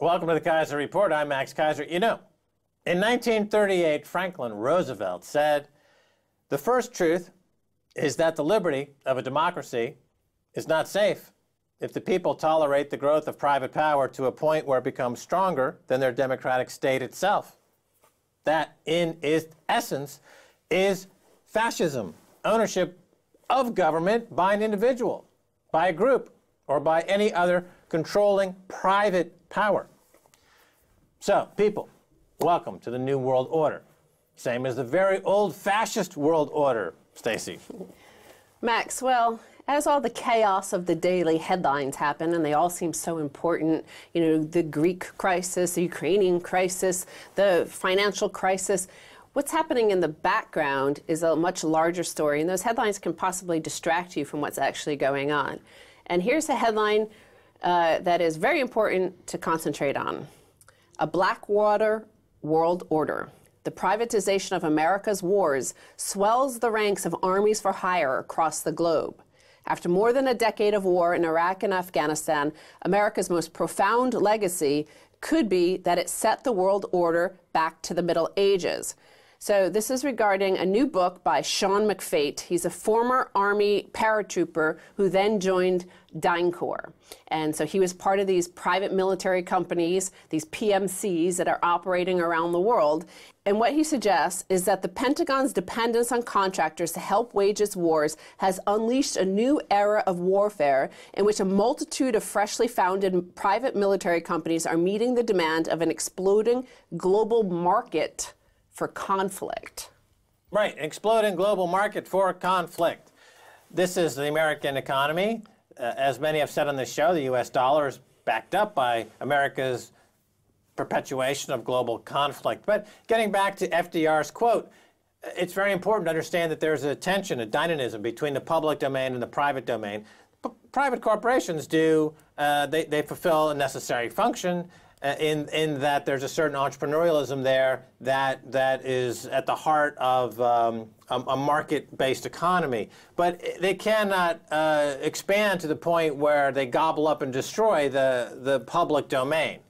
Welcome to the Keiser Report. I'm Max Keiser. You know, in 1938, Franklin Roosevelt said, "The first truth is that the liberty of a democracy is not safe if the people tolerate the growth of private power to a point where it becomes stronger than their democratic state itself. That, in its essence, is fascism, ownership of government by an individual, by a group, or by any other controlling private power." So, people, welcome to the New World Order. Same as the very old fascist world order, Stacy. Max, well, as all the chaos of the daily headlines happen, and they all seem so important, you know, the Greek crisis, the Ukrainian crisis, the financial crisis, what's happening in the background is a much larger story, and those headlines can possibly distract you from what's actually going on. And here's a headline that is very important to concentrate on. A Blackwater world order. The privatization of America's wars swells the ranks of armies for hire across the globe. After more than a decade of war in Iraq and Afghanistan, America's most profound legacy could be that it set the world order back to the Middle Ages. So this is regarding a new book by Sean McFate. He's a former Army paratrooper who then joined DynCorp. And so he was part of these private military companies, these PMCs that are operating around the world. And what he suggests is that the Pentagon's dependence on contractors to help wage its wars has unleashed a new era of warfare in which a multitude of freshly founded private military companies are meeting the demand of an exploding global market for conflict. Right, exploding global market for conflict. This is the American economy. As many have said on this show, the US dollar is backed up by America's perpetuation of global conflict. But getting back to FDR's quote, it's very important to understand that there's a tension, a dynamism between the public domain and the private domain. Private corporations do, they fulfill a necessary function, in that there's a certain entrepreneurialism there that is at the heart of a market-based economy. But they cannot expand to the point where they gobble up and destroy the public domain.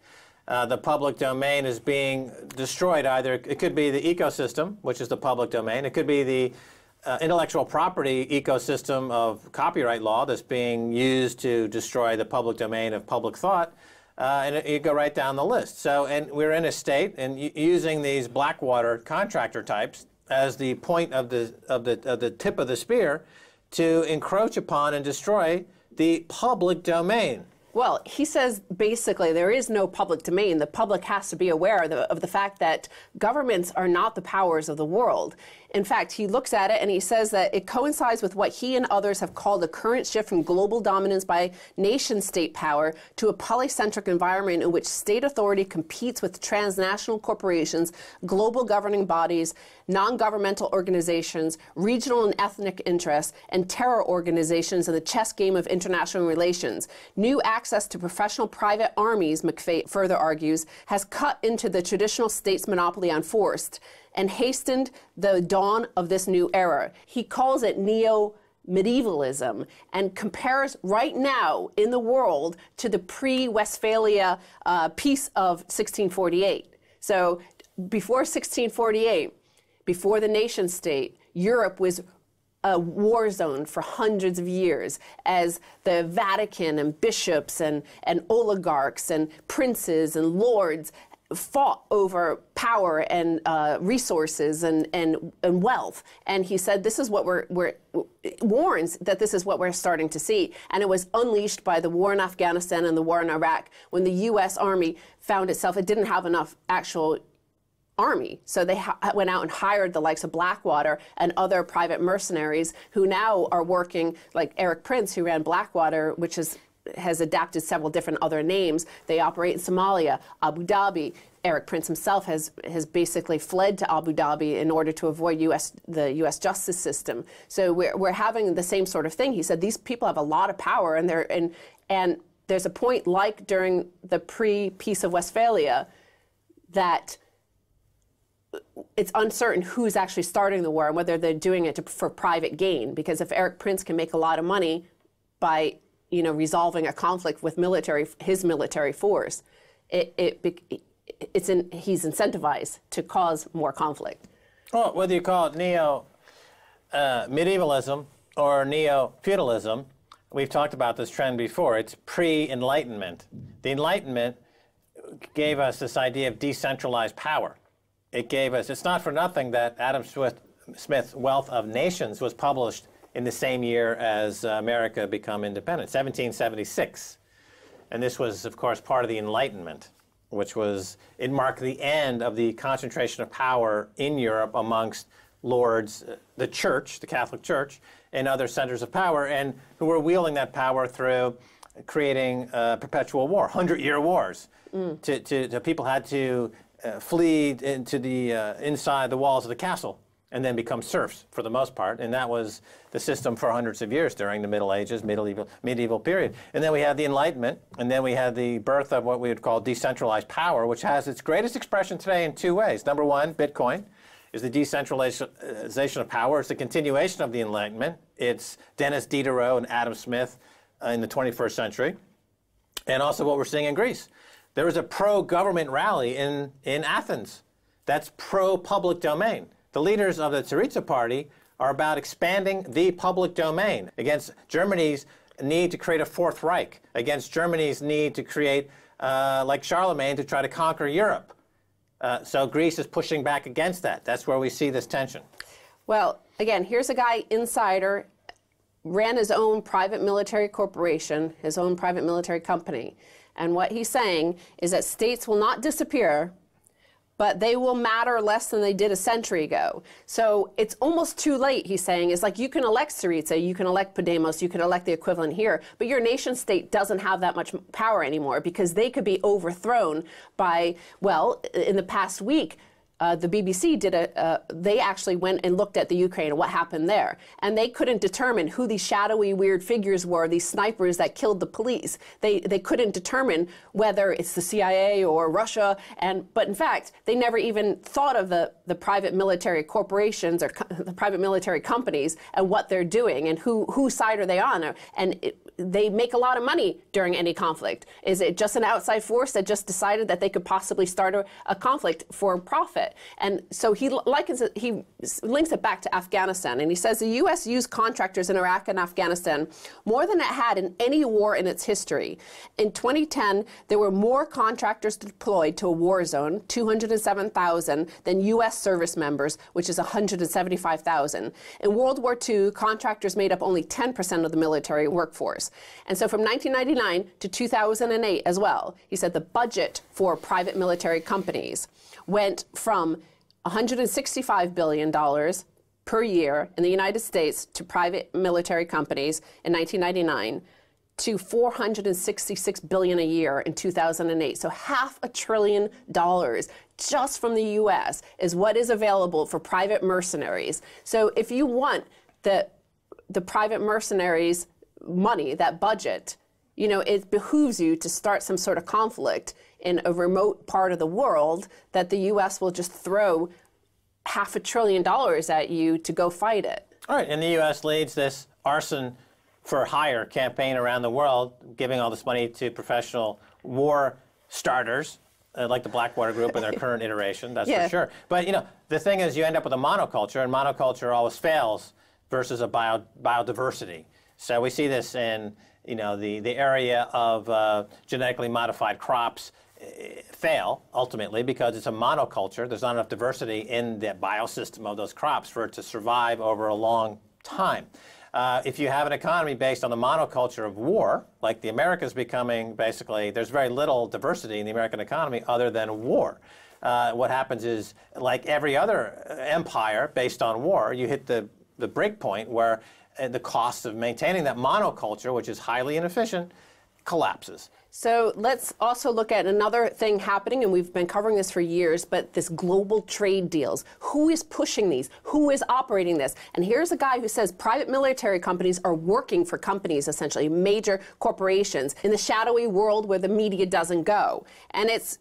The public domain is being destroyed. Either it could be the ecosystem, which is the public domain. It could be the intellectual property ecosystem of copyright law that's being used to destroy the public domain of public thought. And you go right down the list. So, and we're in a state, and using these Blackwater contractor types as the point of the tip of the spear to encroach upon and destroy the public domain. Well, he says basically there is no public domain. The public has to be aware of the fact that governments are not the powers of the world. In fact, he looks at it and he says that it coincides with what he and others have called the current shift from global dominance by nation-state power to a polycentric environment in which state authority competes with transnational corporations, global governing bodies, non-governmental organizations, regional and ethnic interests, and terror organizations in the chess game of international relations. New access to professional private armies, McFate further argues, has cut into the traditional state's monopoly on force and hastened the dawn of this new era. He calls it neo-medievalism and compares right now in the world to the pre-Westphalia peace of 1648. So before 1648, before the nation state, Europe was a war zone for hundreds of years as the Vatican and bishops and oligarchs and princes and lords fought over power and resources and wealth. And he said this is what we're warns that this is what we're starting to see. And it was unleashed by the war in Afghanistan and the war in Iraq when the U.S. Army found itself, it didn't have enough actual army. So they went out and hired the likes of Blackwater and other private mercenaries who now are working, like Eric Prince, who ran Blackwater, which has adapted several different other names. They operate in Somalia, Abu Dhabi. Eric Prince himself has basically fled to Abu Dhabi in order to avoid the U.S. justice system. So we're having the same sort of thing. He said these people have a lot of power, and there's a point like during the pre-Peace of Westphalia that it's uncertain who's actually starting the war and whether they're doing it for private gain. Because if Eric Prince can make a lot of money by, you know, resolving a conflict with his military force, he's incentivized to cause more conflict. Well, whether you call it neo-medievalism or neo-feudalism, we've talked about this trend before. It's pre-Enlightenment. The Enlightenment gave us this idea of decentralized power. It gave us, it's not for nothing that Adam Smith's Wealth of Nations was published in the same year as America became independent, 1776. And this was, of course, part of the Enlightenment, which was, it marked the end of the concentration of power in Europe amongst lords, the church, the Catholic Church, and other centers of power, and who were wielding that power through creating perpetual war, 100-year wars. Mm. People had to flee into the, inside the walls of the castle and then become serfs for the most part. And that was the system for hundreds of years during the Middle Ages, medieval period. And then we had the Enlightenment, and then we had the birth of what we would call decentralized power, which has its greatest expression today in two ways. Number one, Bitcoin is the decentralization of power. It's the continuation of the Enlightenment. It's Dennis Diderot and Adam Smith in the 21st century. And also what we're seeing in Greece. There was a pro-government rally in Athens. That's pro-public domain. The leaders of the Syriza party are about expanding the public domain against Germany's need to create a Fourth Reich, against Germany's need to create, like Charlemagne, to try to conquer Europe. So Greece is pushing back against that. That's where we see this tension. Well, again, here's a guy, insider, ran his own private military corporation, his own private military company. And what he's saying is that states will not disappear, but they will matter less than they did a century ago. So it's almost too late, he's saying. It's like you can elect Syriza, you can elect Podemos, you can elect the equivalent here, but your nation state doesn't have that much power anymore because they could be overthrown by, well, in the past week, the BBC did they actually went and looked at the Ukraine and what happened there. And they couldn't determine who these shadowy, weird figures were, these snipers that killed the police. They couldn't determine whether it's the CIA or Russia. But in fact, they never even thought of the private military corporations or the private military companies and what they're doing and whose side are they on. And they make a lot of money during any conflict. Is it just an outside force that just decided that they could possibly start a conflict for profit? And so he links it back to Afghanistan, and he says the U.S. used contractors in Iraq and Afghanistan more than it had in any war in its history. In 2010, there were more contractors deployed to a war zone, 207,000, than U.S. service members, which is 175,000. In World War II, contractors made up only 10% of the military workforce. And so from 1999 to 2008 as well, he said the budget for private military companies went from $165 billion per year in the United States to private military companies in 1999 to $466 billion a year in 2008. So $500 billion just from the U.S. is what is available for private mercenaries. So if you want the private mercenaries' money, that budget, you know, it behooves you to start some sort of conflict in a remote part of the world that the U.S. will just throw $500 billion at you to go fight it. All right, and the U.S. leads this arson for hire campaign around the world, giving all this money to professional war starters, like the Blackwater Group in their current iteration, that's for sure. But, you know, the thing is you end up with a monoculture, and monoculture always fails versus a biodiversity. So we see this in, you know, the area of genetically modified crops, fail ultimately because it's a monoculture. There's not enough diversity in the biosystem of those crops for it to survive over a long time. If you have an economy based on the monoculture of war, like the Americas becoming, basically, there's very little diversity in the American economy other than war. What happens is, like every other empire based on war, you hit the break point where the cost of maintaining that monoculture, which is highly inefficient, collapses. So let's also look at another thing happening, and we've been covering this for years, but this global trade deals. Who is pushing these? Who is operating this? And here's a guy who says private military companies are working for companies, essentially, major corporations, in the shadowy world where the media doesn't go. And it's,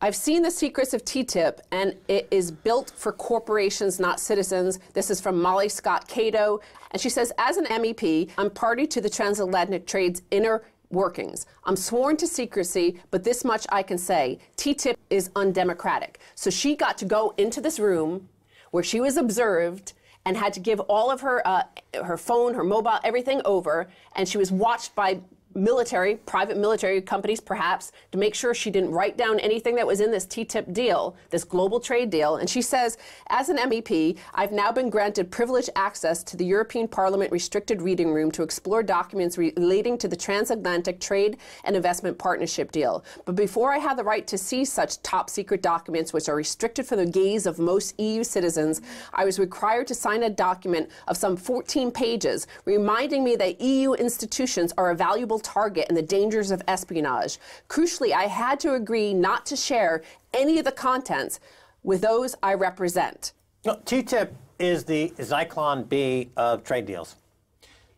I've seen the secrets of TTIP, and it is built for corporations, not citizens. This is from Molly Scott Cato, and she says, as an MEP, I'm party to the transatlantic trade's inner workings. I'm sworn to secrecy, but this much I can say. TTIP is undemocratic. So she got to go into this room where she was observed and had to give all of her, her phone, her mobile, everything over, and she was watched by military, private military companies perhaps, to make sure she didn't write down anything that was in this TTIP deal, this global trade deal. And she says, as an MEP, I've now been granted privileged access to the European Parliament restricted reading room to explore documents relating to the transatlantic trade and investment partnership deal. But before I had the right to see such top secret documents, which are restricted for the gaze of most EU citizens, I was required to sign a document of some 14 pages, reminding me that EU institutions are a valuable target and the dangers of espionage. Crucially, I had to agree not to share any of the contents with those I represent. No, TTIP is the Zyklon B of trade deals.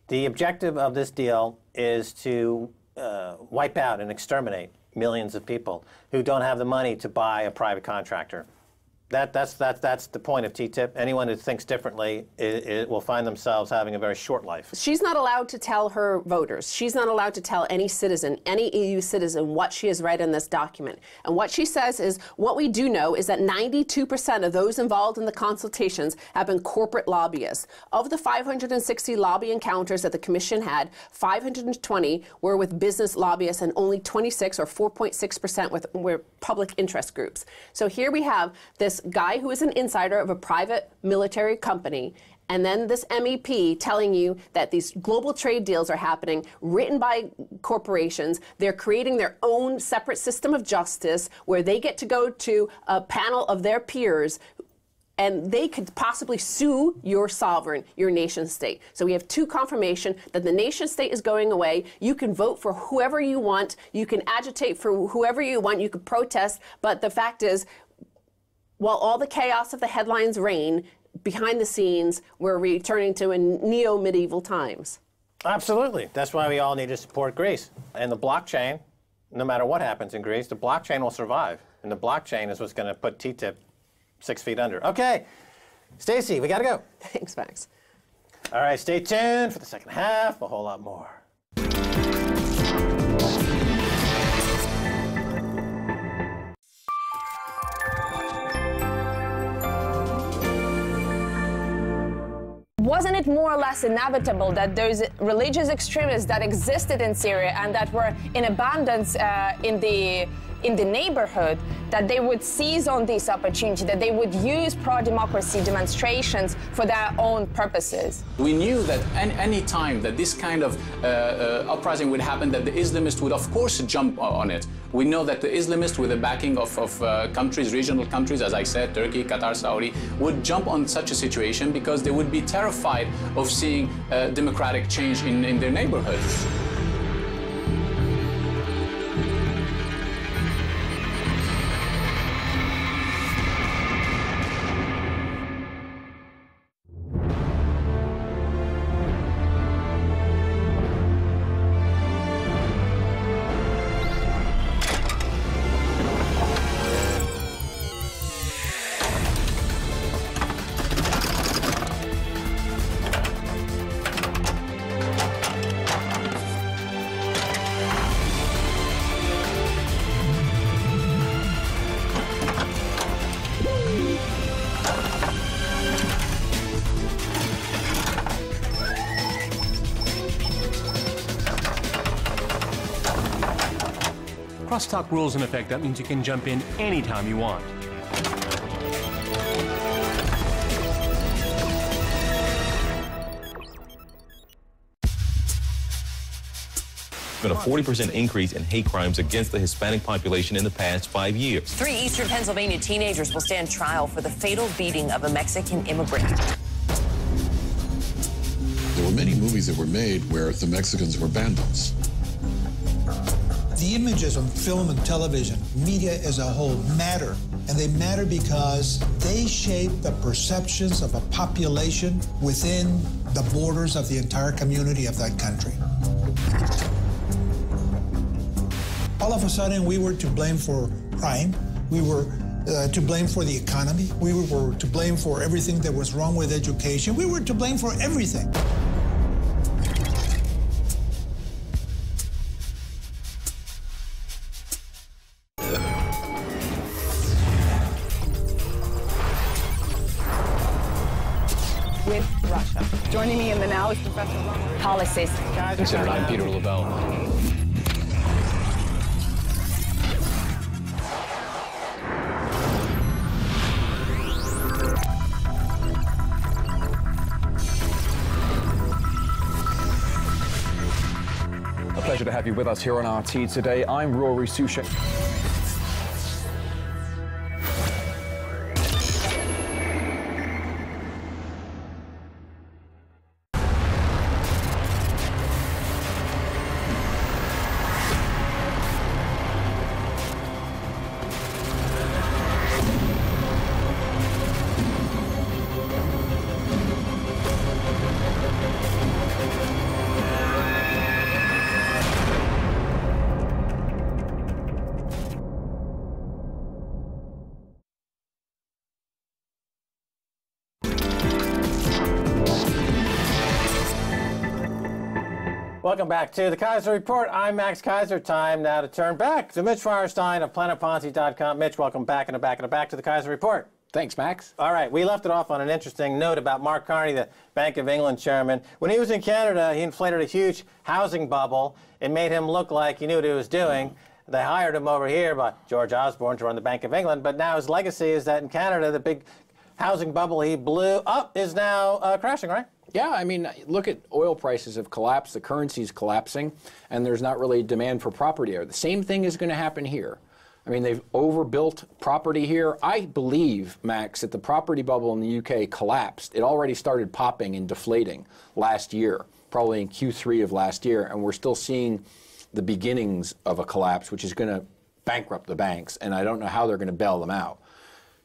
The objective of this deal is to wipe out and exterminate millions of people who don't have the money to buy a private contractor. That's the point of TTIP. Anyone who thinks differently will find themselves having a very short life. She's not allowed to tell her voters. She's not allowed to tell any citizen, any EU citizen, what she has read in this document. And what she says is, what we do know is that 92% of those involved in the consultations have been corporate lobbyists. Of the 560 lobby encounters that the Commission had, 520 were with business lobbyists and only 26 or 4.6% were public interest groups. So here we have this guy who is an insider of a private military company, and then this MEP telling you that these global trade deals are happening, written by corporations. They're creating their own separate system of justice where they get to go to a panel of their peers, and they could possibly sue your sovereign, your nation state. So we have two confirmation that the nation state is going away. You can vote for whoever you want. You can agitate for whoever you want. You can protest. But the fact is, while all the chaos of the headlines reign, behind the scenes, we're returning to neo-medieval times. Absolutely. That's why we all need to support Greece. And the blockchain, no matter what happens in Greece, the blockchain will survive. And the blockchain is what's going to put TTIP 6 feet under. Okay. Stacy, we got to go. Thanks, Max. All right. Stay tuned for the second half. A whole lot more. Wasn't it more or less inevitable that those religious extremists that existed in Syria and that were in abundance in the neighborhood, that they would seize on this opportunity, that they would use pro-democracy demonstrations for their own purposes? We knew that any time that this kind of uprising would happen, that the Islamists would, of course, jump on it. We know that the Islamists, with the backing of countries, regional countries, as I said, Turkey, Qatar, Saudi, would jump on such a situation because they would be terrified of seeing democratic change in their neighborhoods. Stock rules in effect. That means you can jump in anytime you want. Been a 40% increase in hate crimes against the Hispanic population in the past 5 years. 3 Eastern Pennsylvania teenagers will stand trial for the fatal beating of a Mexican immigrant. There were many movies that were made where the Mexicans were bandits. The images on film and television, media as a whole, matter. And they matter because they shape the perceptions of a population within the borders of the entire community of that country. All of a sudden, we were to blame for crime. We were to blame for the economy. We were to blame for everything that was wrong with education. We were to blame for everything. Russia. Joining me in the now is Professor Ron. Policies. Considered, I'm Peter LaBelle. A pleasure to have you with us here on RT today. I'm Rory Susha. Welcome back to the Keiser Report. I'm Max Keiser. Time now to turn back to Mitch Feierstein of PlanetPonzi.com. Mitch, welcome back to the Keiser Report. Thanks, Max. All right, we left it off on an interesting note about Mark Carney, the Bank of England chairman. When he was in Canada, he inflated a huge housing bubble. It made him look like he knew what he was doing. They hired him over here by George Osborne to run the Bank of England, but now his legacy is that in Canada, the big housing bubble he blew up is now crashing, right? Yeah, I mean, look at oil prices have collapsed, the currency's collapsing, and there's not really demand for property there. The same thing is going to happen here. I mean, they've overbuilt property here. I believe, Max, that the property bubble in the UK collapsed. It already started popping and deflating last year, probably in Q3 of last year, and we're still seeing the beginnings of a collapse, which is going to bankrupt the banks, and I don't know how they're going to bail them out.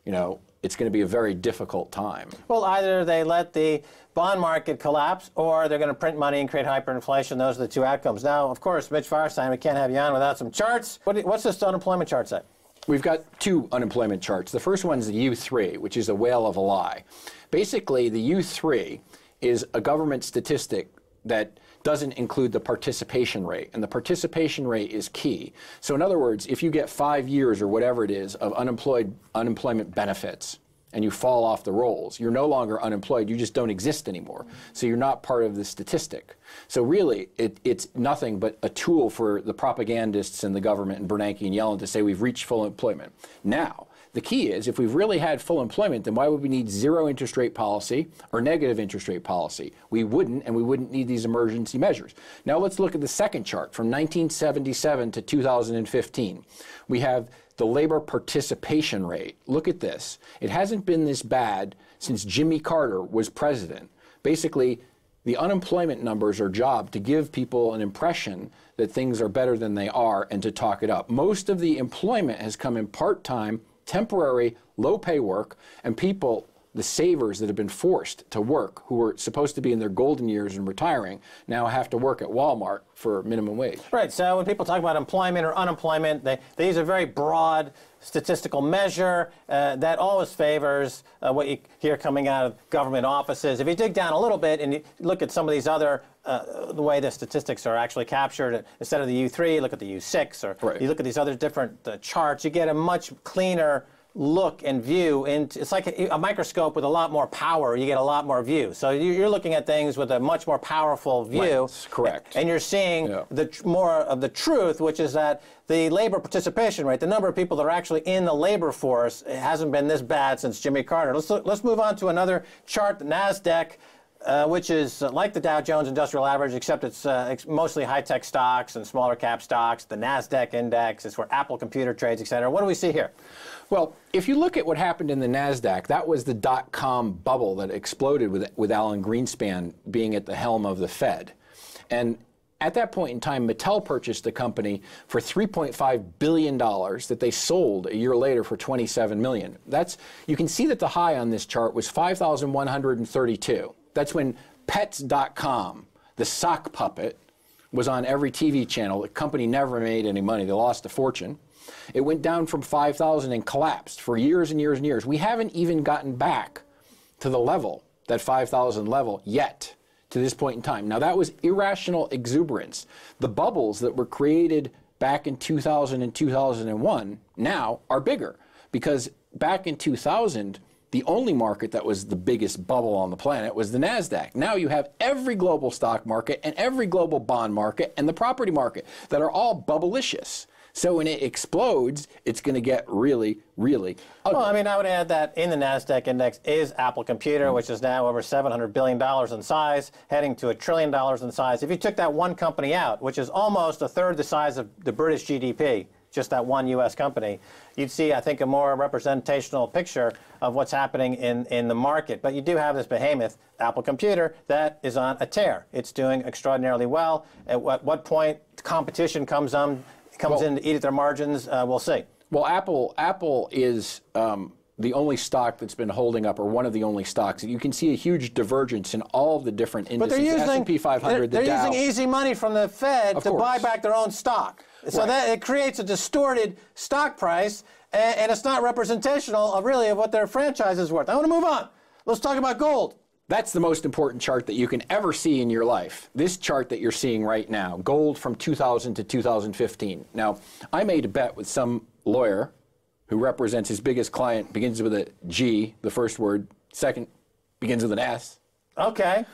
You know, it's going to be a very difficult time. Well, either they let the bond market collapse or they're going to print money and create hyperinflation. Those are the two outcomes. Now, of course, Mitch Feierstein, we can't have you on without some charts. What's this unemployment chart say? We've got two unemployment charts. The first one's the U3, which is a whale of a lie. Basically, the U3 is a government statistic that doesn't include the participation rate, and the participation rate is key. So in other words, if you get 5 years or whatever it is of unemployment benefits and you fall off the rolls, you're no longer unemployed, you just don't exist anymore. So you're not part of the statistic. So really, it's nothing but a tool for the propagandists and the government and Bernanke and Yellen to say we've reached full employment. Now, the key is, if we've really had full employment, then why would we need zero interest rate policy or negative interest rate policy? We wouldn't, and we wouldn't need these emergency measures. Now let's look at the second chart from 1977 to 2015. We have the labor participation rate. Look at this. It hasn't been this bad since Jimmy Carter was president. Basically, the unemployment numbers are job to give people an impression that things are better than they are and to talk it up. Most of the employment has come in part-time, temporary, low-pay work, and people, the savers that have been forced to work, who were supposed to be in their golden years and retiring, now have to work at Walmart for minimum wage. Right, so when people talk about employment or unemployment, they use a very broad statistical measure that always favors what you hear coming out of government offices. If you dig down a little bit and you look at some of these other, the way the statistics are actually captured, instead of the U3, look at the U6, or right. You look at these other different charts, you get a much cleaner look and view, and it's like a microscope with a lot more power. You get a lot more view. So you're looking at things with a much more powerful view. Right. That's correct. And you're seeing more of the truth, which is that the labor participation rate, the number of people that are actually in the labor force, it hasn't been this bad since Jimmy Carter. Let's move on to another chart, the NASDAQ, which is like the Dow Jones Industrial Average, except it's mostly high-tech stocks and smaller-cap stocks. The NASDAQ index is where Apple Computer trades, et cetera. What do we see here? Well, if you look at what happened in the NASDAQ, that was the dot-com bubble that exploded with Alan Greenspan being at the helm of the Fed. And at that point in time, Mattel purchased the company for $3.5 billion that they sold a year later for $27 million. You can see that the high on this chart was 5,132. That's when pets.com, the sock puppet, was on every TV channel. The company never made any money. They lost a fortune. It went down from 5,000 and collapsed for years and years and years. We haven't even gotten back to the level, that 5,000 level, yet to this point in time. Now, that was irrational exuberance. The bubbles that were created back in 2000 and 2001 now are bigger, because back in 2000, the only market that was the biggest bubble on the planet was the NASDAQ. Now you have every global stock market and every global bond market and the property market that are all bubblicious. So when it explodes, it's going to get really, really ugly. Well, I mean, I would add that in the NASDAQ index is Apple Computer, which is now over $700 billion in size, heading to $1 trillion in size. If you took that one company out, which is almost a third the size of the British GDP, just that one U.S. company, you'd see, I think, a more representational picture of what's happening in the market. But you do have this behemoth, Apple Computer, that is on a tear. It's doing extraordinarily well. At what point competition comes on? comes in to eat at their margins, we'll see. Well, Apple is the only stock that's been holding up, or one of the only stocks. You can see a huge divergence in all of the different indices, the S&P 500, the Dow. They're using easy money from the Fed to buy back their own stock. So that it creates a distorted stock price, and it's not representational, really, of what their franchise is worth. I want to move on. Let's talk about gold. That's the most important chart that you can ever see in your life. This chart that you're seeing right now, gold from 2000 to 2015. Now, I made a bet with some lawyer who represents his biggest client, begins with a G, the first word, second begins with an S. Okay.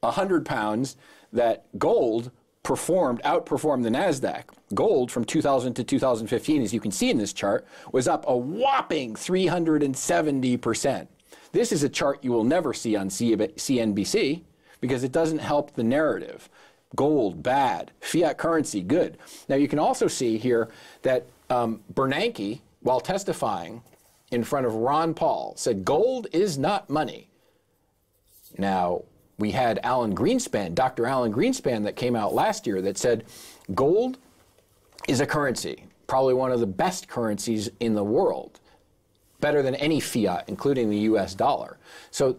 100 pounds that gold outperformed the NASDAQ. Gold from 2000 to 2015, as you can see in this chart, was up a whopping 370%. This is a chart you will never see on CNBC because it doesn't help the narrative. Gold, bad. Fiat currency, good. Now, you can also see here that Bernanke, while testifying in front of Ron Paul, said gold is not money. Now, we had Alan Greenspan, Dr. Alan Greenspan, that came out last year that said gold is a currency, probably one of the best currencies in the world, better than any fiat, including the US dollar. So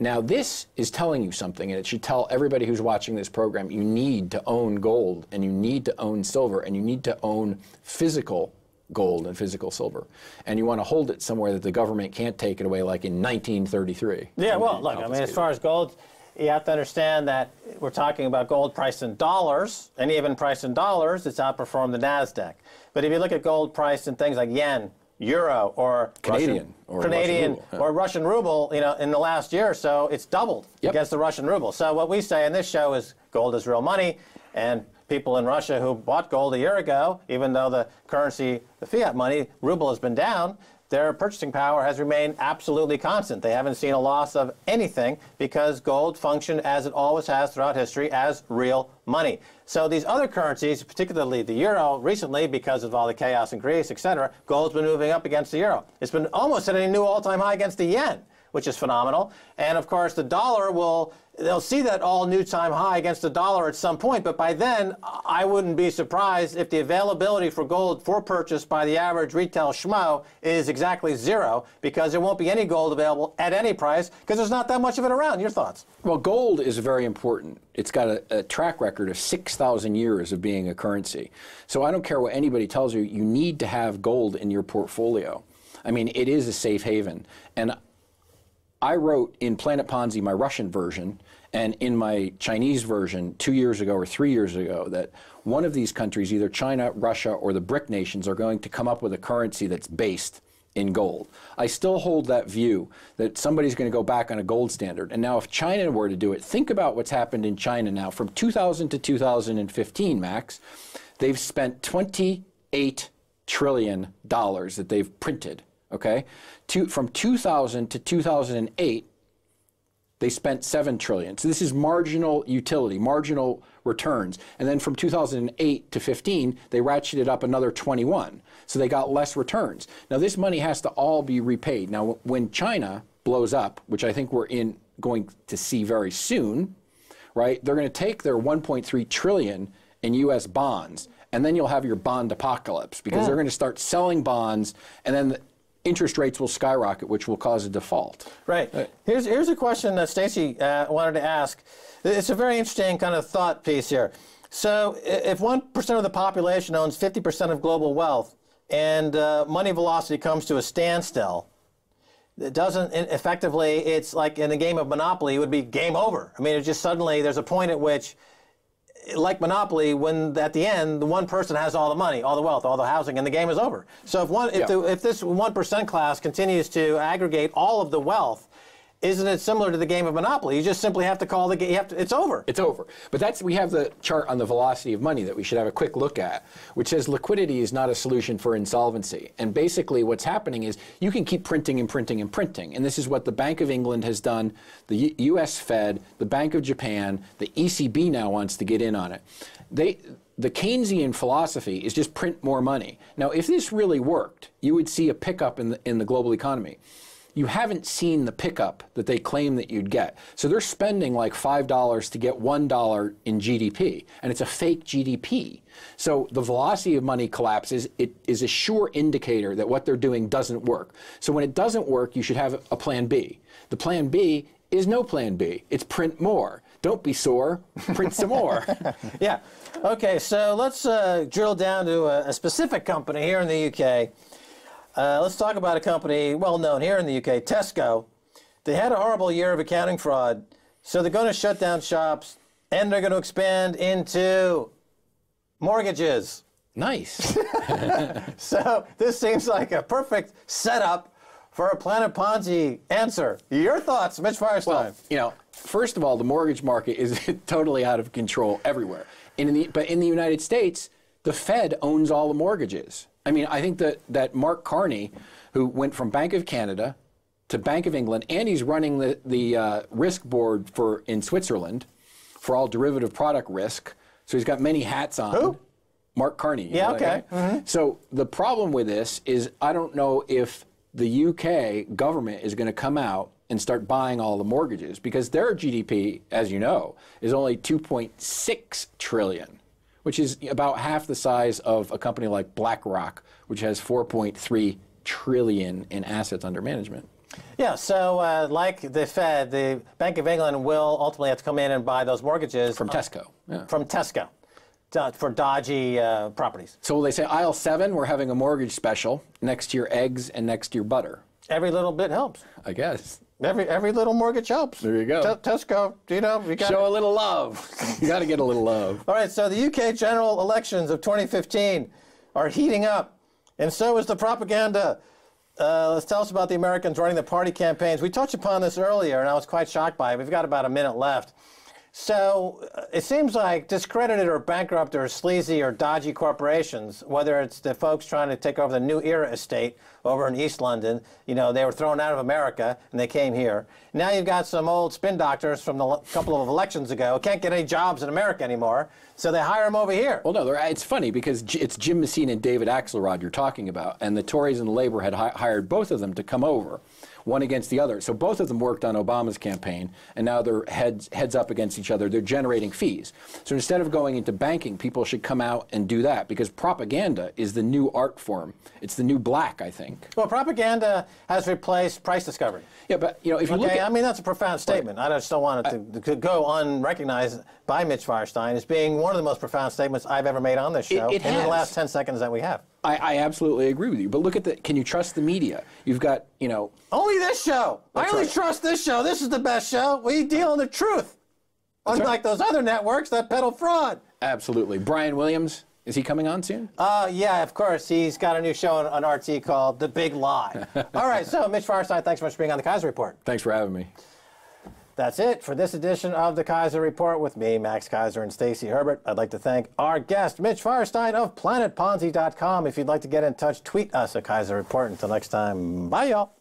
now this is telling you something, and it should tell everybody who's watching this program, you need to own gold, and you need to own silver, and you need to own physical gold and physical silver. And you want to hold it somewhere that the government can't take it away, like in 1933. Yeah, well, look, I mean, as far as gold, you have to understand that we're talking about gold priced in dollars, and even priced in dollars, it's outperformed the NASDAQ. But if you look at gold priced in things like yen, Euro, or Canadian or Russian ruble, you know, in the last year or so, it's doubled against the Russian ruble. So what we say in this show is gold is real money, and people in Russia who bought gold a year ago, even though the currency, the fiat money, ruble has been down, their purchasing power has remained absolutely constant. They haven't seen a loss of anything because gold functioned as it always has throughout history as real money. So these other currencies, particularly the euro recently, because of all the chaos in Greece, etc., gold's been moving up against the euro. It's been almost at a new all-time high against the yen, which is phenomenal. And of course, the dollar will, they'll see that all new time high against the dollar at some point, but by then, I wouldn't be surprised if the availability for gold for purchase by the average retail schmo is exactly zero, because there won't be any gold available at any price, because there's not that much of it around. Your thoughts? Well, gold is very important. It's got a track record of 6,000 years of being a currency. So I don't care what anybody tells you, you need to have gold in your portfolio. I mean, it is a safe haven. And I wrote in Planet Ponzi, my Russian version, and in my Chinese version 2 years ago or 3 years ago, that one of these countries, either China, Russia, or the BRIC nations, are going to come up with a currency that's based in gold. I still hold that view that somebody's going to go back on a gold standard. And now if China were to do it, think about what's happened in China now. From 2000 to 2015, Max, they've spent $28 trillion that they've printed. Okay, from 2000 to 2008, they spent $7 trillion. So this is marginal utility, marginal returns. And then from 2008 to 15, they ratcheted up another 21. So they got less returns. Now this money has to all be repaid. Now when China blows up, which I think we're going to see very soon, right? They're going to take their $1.3 trillion in U.S. bonds, and then you'll have your bond apocalypse, because they're going to start selling bonds, and then interest rates will skyrocket, which will cause a default. Right. Here's a question that Stacy wanted to ask. It's a very interesting kind of thought piece here. So if 1% of the population owns 50% of global wealth, and money velocity comes to a standstill, it doesn't, effectively, it's like in a game of Monopoly, it would be game over. I mean, it just suddenly, there's a point at which like Monopoly, when at the end the one person has all the money, all the wealth, all the housing, and the game is over. So if this 1% class continues to aggregate all of the wealth, isn't it similar to the game of Monopoly? You just simply have to call the game. It's over. It's over. But that's, we have the chart on the velocity of money that we should have a quick look at, which says liquidity is not a solution for insolvency. And basically what's happening is you can keep printing and printing and printing. And this is what the Bank of England has done, the U.S. Fed, the Bank of Japan, the ECB now wants to get in on it. The Keynesian philosophy is just print more money. Now, if this really worked, you would see a pickup in the global economy. You haven't seen the pickup that they claim that you'd get. So they're spending like $5 to get $1 in GDP, and it's a fake GDP. So the velocity of money collapses. It is a sure indicator that what they're doing doesn't work. So when it doesn't work, you should have a plan B. The plan B is no plan B. It's print more. Don't be sore. Print some more. Yeah. Okay, so let's drill down to a specific company here in the UK. Let's talk about a company well-known here in the UK, Tesco. They had a horrible year of accounting fraud, so they're going to shut down shops, and they're going to expand into mortgages. Nice. So this seems like a perfect setup for a Planet Ponzi answer. Your thoughts, Mitch Feierstein? Well, you know, first of all, the mortgage market is totally out of control everywhere. But in the United States, the Fed owns all the mortgages. I mean, I think that Mark Carney, who went from Bank of Canada to Bank of England, and he's running the risk board in Switzerland for all derivative product risk. So he's got many hats on. Who? Mark Carney. Yeah, okay. So the problem with this is I don't know if the UK government is going to come out and start buying all the mortgages, because their GDP, as you know, is only 2.6 trillion. Which is about half the size of a company like BlackRock, which has 4.3 trillion in assets under management. Yeah, so like the Fed, the Bank of England will ultimately have to come in and buy those mortgages. From Tesco. Yeah. From Tesco, for dodgy properties. So they say, aisle 7, we're having a mortgage special, next to your eggs and next to your butter. Every little bit helps. I guess. Every little mortgage helps. There you go. Tesco, you know, you got to show a little love. You got to get a little love. All right, so the UK general elections of 2015 are heating up, and so is the propaganda. Let's tell us about the Americans running the party campaigns. We touched upon this earlier, and I was quite shocked by it. We've got about a minute left. So it seems like discredited or bankrupt or sleazy or dodgy corporations, whether it's the folks trying to take over the New Era estate over in East London, you know, they were thrown out of America and they came here. Now you've got some old spin doctors from a couple of elections ago, can't get any jobs in America anymore, so they hire them over here. Well, no, it's funny because it's Jim Messina and David Axelrod you're talking about, and the Tories and the Labour had hired both of them to come over, one against the other. So both of them worked on Obama's campaign, and now they're heads up against each other. They're generating fees. So instead of going into banking, people should come out and do that, because propaganda is the new art form. It's the new black, I think. Well, propaganda has replaced price discovery. Yeah, but, you know, if you look at, I mean, that's a profound statement. Right. I just don't want it to go unrecognized by Mitch Feierstein as being one of the most profound statements I've ever made on this show in the last 10 seconds that we have. I absolutely agree with you, but look at can you trust the media? You've got, you know... Only this show! I only trust this show. This is the best show. We deal in the truth. Unlike those other networks that peddle fraud. Absolutely. Brian Williams, is he coming on soon? Yeah, of course. He's got a new show on RT called The Big Lie. All right, so Mitch Feierstein, thanks so much for being on The Keiser Report. Thanks for having me. That's it for this edition of The Keiser Report with me, Max Keiser, and Stacy Herbert. I'd like to thank our guest, Mitch Feierstein of PlanetPonzi.com. If you'd like to get in touch, tweet us at Keiser Report. Until next time, bye, y'all.